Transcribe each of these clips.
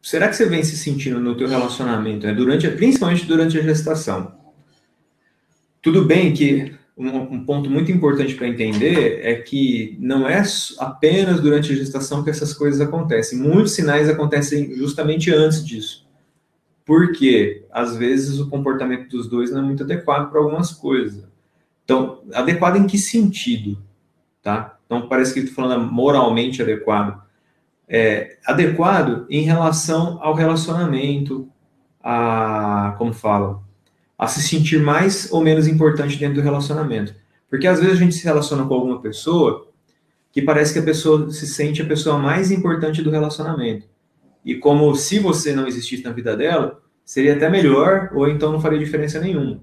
Será que você vem se sentindo no teu relacionamento, né? Principalmente durante a gestação? Tudo bem que um ponto muito importante para entender é que não é apenas durante a gestação que essas coisas acontecem. Muitos sinais acontecem justamente antes disso. Porque, às vezes, o comportamento dos dois não é muito adequado para algumas coisas. Então, adequado em que sentido? Tá? Então, parece que estou falando moralmente adequado. Adequado em relação ao relacionamento, como falam, a se sentir mais ou menos importante dentro do relacionamento. Porque às vezes a gente se relaciona com alguma pessoa que parece que a pessoa se sente a pessoa mais importante do relacionamento. E como se você não existisse na vida dela, seria até melhor, ou então não faria diferença nenhuma.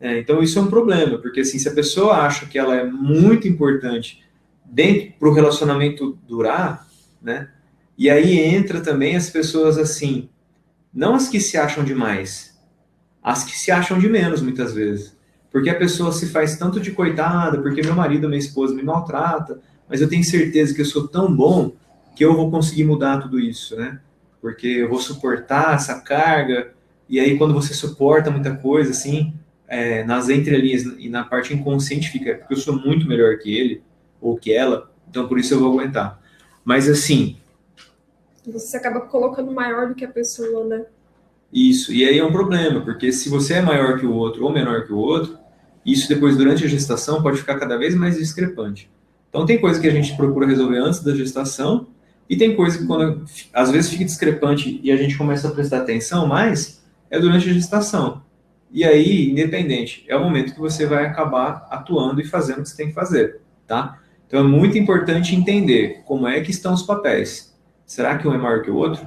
Então isso é um problema, porque assim, se a pessoa acha que ela é muito importante para o relacionamento durar, né? E aí entra também as pessoas assim, não as que se acham demais, as que se acham de menos, muitas vezes. Porque a pessoa se faz tanto de coitada, porque meu marido, minha esposa me maltrata, mas eu tenho certeza que eu sou tão bom que eu vou conseguir mudar tudo isso, né? Porque eu vou suportar essa carga, e aí quando você suporta muita coisa, assim, nas entrelinhas e na parte inconsciente fica, porque eu sou muito melhor que ele, ou que ela, então por isso eu vou aguentar. Mas assim... Você acaba colocando maior do que a pessoa, né? Isso, e aí é um problema, porque se você é maior que o outro ou menor que o outro, isso depois, durante a gestação, pode ficar cada vez mais discrepante. Então tem coisa que a gente procura resolver antes da gestação, e tem coisa que quando, às vezes fica discrepante e a gente começa a prestar atenção, mas é durante a gestação. E aí, independente, é o momento que você vai acabar atuando e fazendo o que você tem que fazer, tá? Então é muito importante entender como é que estão os papéis. Será que um é maior que o outro?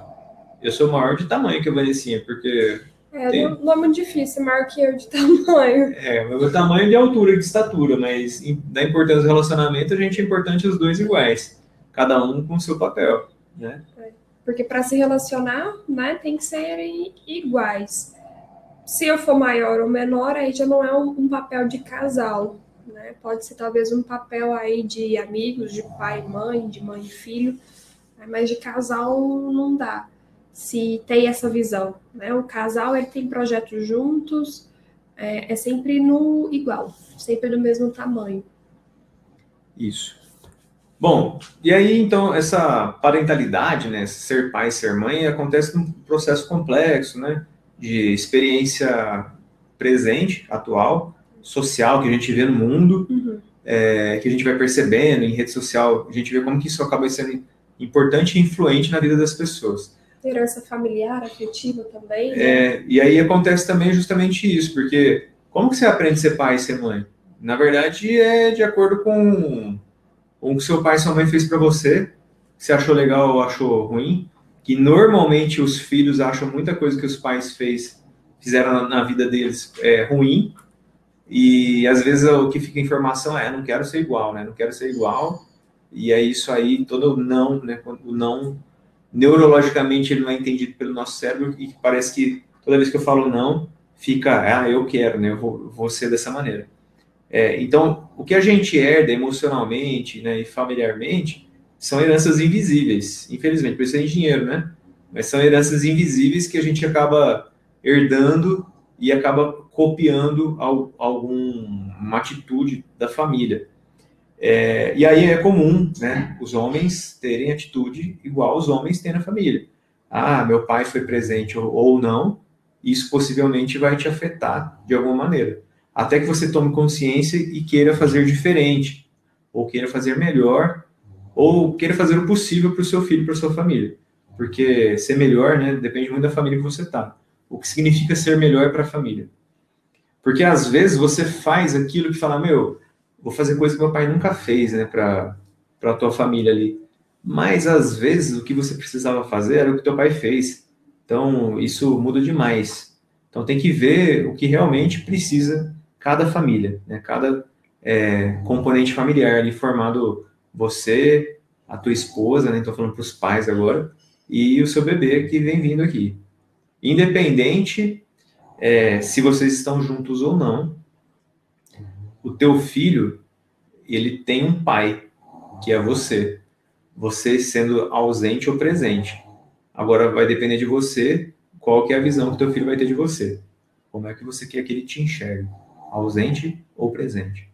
Eu sou maior de tamanho que a Vanessinha, porque... Não é muito difícil, maior que eu de tamanho. Meu tamanho é de altura e de estatura, mas da importância do relacionamento, a gente é importante os dois iguais. Cada um com o seu papel, né? Porque para se relacionar, né, tem que serem iguais. Se eu for maior ou menor, aí já não é um papel de casal, né? Pode ser talvez um papel aí de amigos, de pai e mãe, de mãe e filho, mas de casal não dá. Se tem essa visão, né? O casal, ele tem projetos juntos, é sempre no igual, sempre do mesmo tamanho. Isso. Bom, e aí, então, essa parentalidade, né? Ser pai, ser mãe, acontece num processo complexo, né? De experiência presente, atual, social, que a gente vê no mundo, que a gente vai percebendo em rede social, a gente vê como que isso acaba sendo importante e influente na vida das pessoas. Herança familiar, afetiva também, né? E aí acontece também justamente isso, porque como que você aprende a ser pai e ser mãe? Na verdade, é de acordo com o que seu pai e sua mãe fez para você, que você achou legal ou achou ruim, que normalmente os filhos acham muita coisa que os pais fizeram na vida deles ruim, e às vezes o que fica em formação não quero ser igual, né? Não quero ser igual, e é isso aí, todo não, né? O não... Neurologicamente ele não é entendido pelo nosso cérebro e parece que toda vez que eu falo não, fica, eu quero, né? Eu vou ser dessa maneira. Então, o que a gente herda emocionalmente, né, e familiarmente são heranças invisíveis, infelizmente, por isso é engenheiro, né? Mas são heranças invisíveis que a gente acaba herdando e acaba copiando alguma atitude da família. E aí é comum, né, os homens terem atitude igual os homens têm na família. Meu pai foi presente ou não, isso possivelmente vai te afetar de alguma maneira. Até que você tome consciência e queira fazer diferente, ou queira fazer melhor, ou queira fazer o possível para o seu filho, para a sua família. Porque ser melhor, né, depende muito da família que você está. O que significa ser melhor para a família? Porque às vezes você faz aquilo que fala, vou fazer coisa que meu pai nunca fez, né, para a tua família ali. Mas, às vezes, o que você precisava fazer era o que teu pai fez. Então, isso muda demais. Então, tem que ver o que realmente precisa cada família, né, cada componente familiar ali formado, você, a tua esposa, né, estou falando para os pais agora, e o seu bebê que vem vindo aqui. Independente se vocês estão juntos ou não, o teu filho, ele tem um pai, que é você. você sendo ausente ou presente. Agora vai depender de você qual que é a visão que teu filho vai ter de você. Como é que você quer que ele te enxergue? Ausente ou presente?